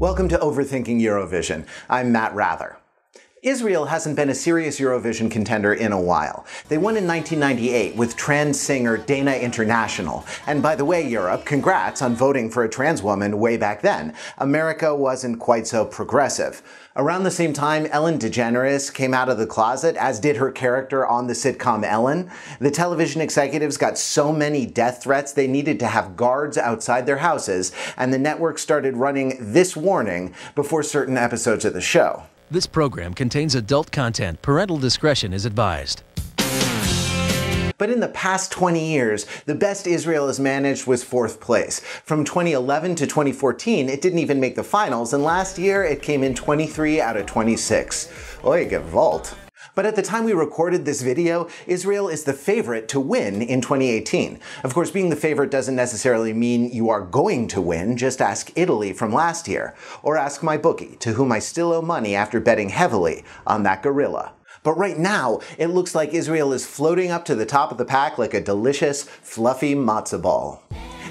Welcome to Overthinking Eurovision. I'm Matt Rather. Israel hasn't been a serious Eurovision contender in a while. They won in 1998 with trans singer Dana International. And by the way, Europe, congrats on voting for a trans woman way back then. America wasn't quite so progressive. Around the same time, Ellen DeGeneres came out of the closet, as did her character on the sitcom Ellen. The television executives got so many death threats they needed to have guards outside their houses, and the network started running this warning before certain episodes of the show. This program contains adult content. Parental discretion is advised. But in the past 20 years, the best Israel has managed was 4th place. From 2011 to 2014, it didn't even make the finals, and last year it came in 23 out of 26. Oy, Gewalt. But at the time we recorded this video, Israel is the favorite to win in 2018. Of course, being the favorite doesn't necessarily mean you are going to win. Just ask Italy from last year. Or ask my bookie, to whom I still owe money after betting heavily on that gorilla. But right now, it looks like Israel is floating up to the top of the pack like a delicious, fluffy matzo ball.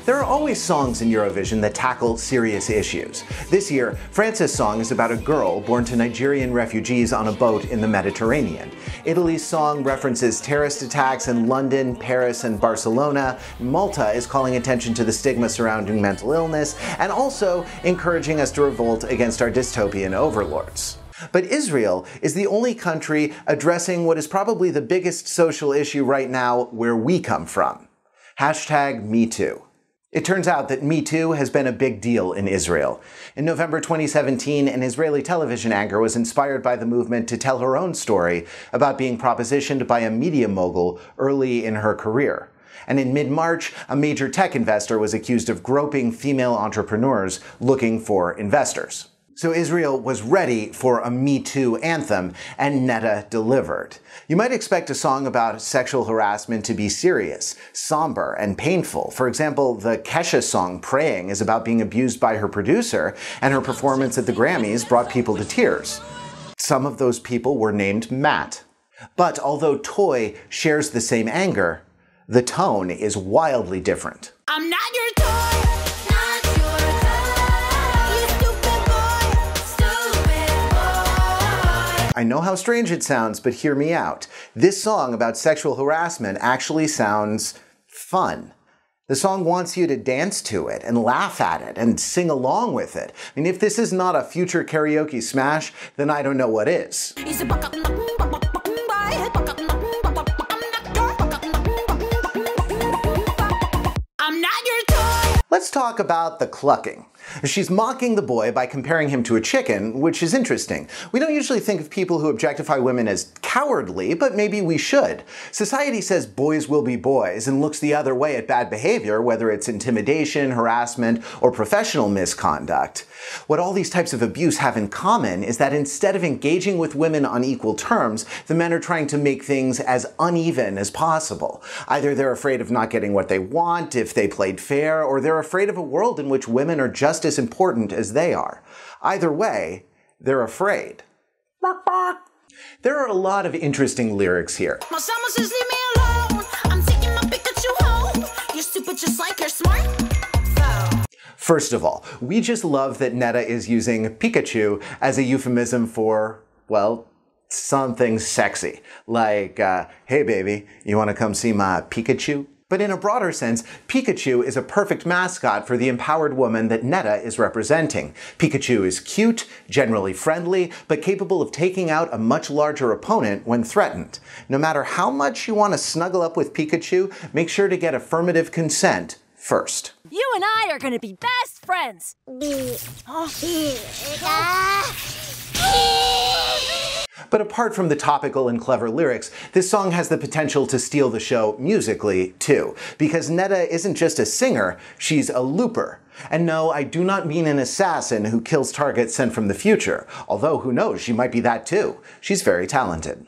There are always songs in Eurovision that tackle serious issues. This year, France's song is about a girl born to Nigerian refugees on a boat in the Mediterranean. Italy's song references terrorist attacks in London, Paris, and Barcelona. Malta is calling attention to the stigma surrounding mental illness, and also encouraging us to revolt against our dystopian overlords. But Israel is the only country addressing what is probably the biggest social issue right now where we come from. #MeToo. It turns out that Me Too has been a big deal in Israel. In November 2017, an Israeli television anchor was inspired by the movement to tell her own story about being propositioned by a media mogul early in her career. And in mid-March, a major tech investor was accused of groping female entrepreneurs looking for investors. So Israel was ready for a Me Too anthem, and Netta delivered. You might expect a song about sexual harassment to be serious, somber, and painful. For example, the Kesha song Praying is about being abused by her producer, and her performance at the Grammys brought people to tears. Some of those people were named Matt. But although Toy shares the same anger, the tone is wildly different. I'm not your toy! I know how strange it sounds, but hear me out. This song about sexual harassment actually sounds fun. The song wants you to dance to it, and laugh at it, and sing along with it. I mean, if this is not a future karaoke smash, then I don't know what is. Let's talk about the clucking. She's mocking the boy by comparing him to a chicken, which is interesting. We don't usually think of people who objectify women as cowardly, but maybe we should. Society says boys will be boys and looks the other way at bad behavior, whether it's intimidation, harassment, or professional misconduct. What all these types of abuse have in common is that instead of engaging with women on equal terms, the men are trying to make things as uneven as possible. Either they're afraid of not getting what they want if they played fair, or they're afraid of a world in which women are just as important as they are. Either way, they're afraid. There are a lot of interesting lyrics here. My summer says, leave me alone. I'm taking my Pikachu home. You're stupid just like you're smart. So. First of all, we just love that Netta is using Pikachu as a euphemism for, well, something sexy. Like, hey baby, you want to come see my Pikachu? But in a broader sense, Pikachu is a perfect mascot for the empowered woman that Netta is representing. Pikachu is cute, generally friendly, but capable of taking out a much larger opponent when threatened. No matter how much you want to snuggle up with Pikachu, make sure to get affirmative consent first. You and I are going to be best friends! But apart from the topical and clever lyrics, this song has the potential to steal the show musically, too. Because Netta isn't just a singer, she's a looper. And no, I do not mean an assassin who kills targets sent from the future. Although, who knows, she might be that too. She's very talented.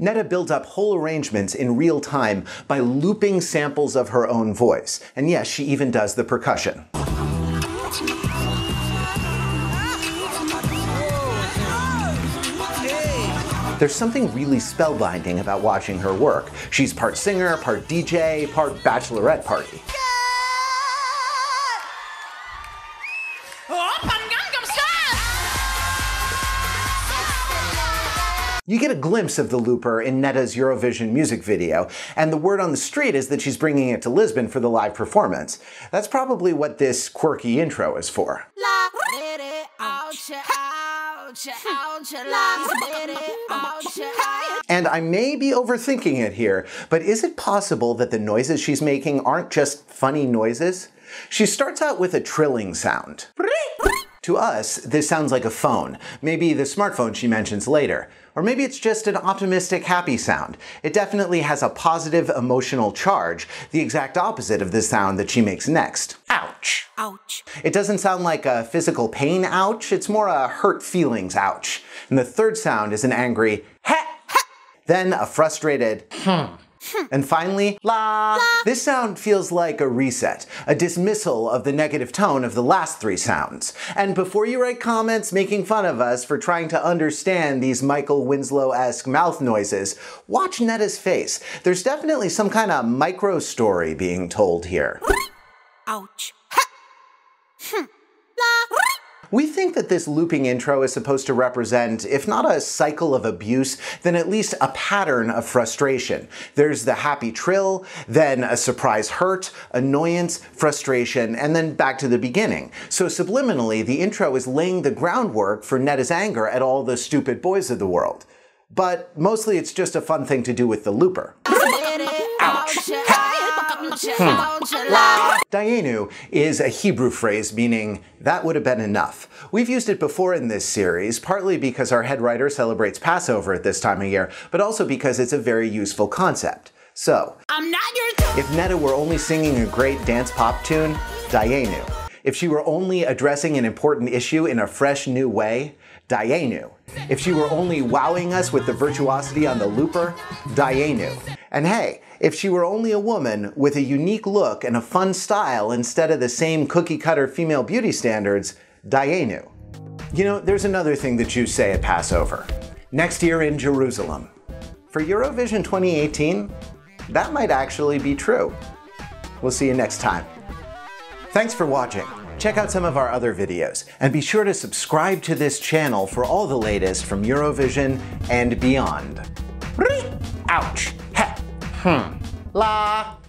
Netta builds up whole arrangements in real time by looping samples of her own voice. And yes, she even does the percussion. There's something really spellbinding about watching her work. She's part singer, part DJ, part bachelorette party. You get a glimpse of the looper in Netta's Eurovision music video, and the word on the street is that she's bringing it to Lisbon for the live performance. That's probably what this quirky intro is for. And I may be overthinking it here, but is it possible that the noises she's making aren't just funny noises? She starts out with a trilling sound. To us, this sounds like a phone, maybe the smartphone she mentions later. Or maybe it's just an optimistic, happy sound. It definitely has a positive, emotional charge, the exact opposite of the sound that she makes next. Ouch. Ouch. It doesn't sound like a physical pain ouch, it's more a hurt feelings ouch. And the third sound is an angry heh, then a frustrated hmm. And finally, la. This sound feels like a reset, a dismissal of the negative tone of the last three sounds. And before you write comments making fun of us for trying to understand these Michael Winslow-esque mouth noises, watch Netta's face. There's definitely some kind of micro story being told here. Ouch. We think that this looping intro is supposed to represent, if not a cycle of abuse, then at least a pattern of frustration. There's the happy trill, then a surprise hurt, annoyance, frustration, and then back to the beginning. So subliminally, the intro is laying the groundwork for Netta's anger at all the stupid boys of the world. But mostly it's just a fun thing to do with the looper. Ouch. Dayenu is a Hebrew phrase meaning, that would have been enough. We've used it before in this series, partly because our head writer celebrates Passover at this time of year, but also because it's a very useful concept. So, I'm not your if Netta were only singing a great dance pop tune, Dayenu. If she were only addressing an important issue in a fresh new way, Dayenu. If she were only wowing us with the virtuosity on the looper, Dayenu. And hey, if she were only a woman with a unique look and a fun style instead of the same cookie-cutter female beauty standards, Dayenu. You know, there's another thing that Jews say at Passover. Next year in Jerusalem. For Eurovision 2018, that might actually be true. We'll see you next time. Thanks for watching. Check out some of our other videos, and be sure to subscribe to this channel for all the latest from Eurovision and beyond. Ouch! Heh! Hmm. La!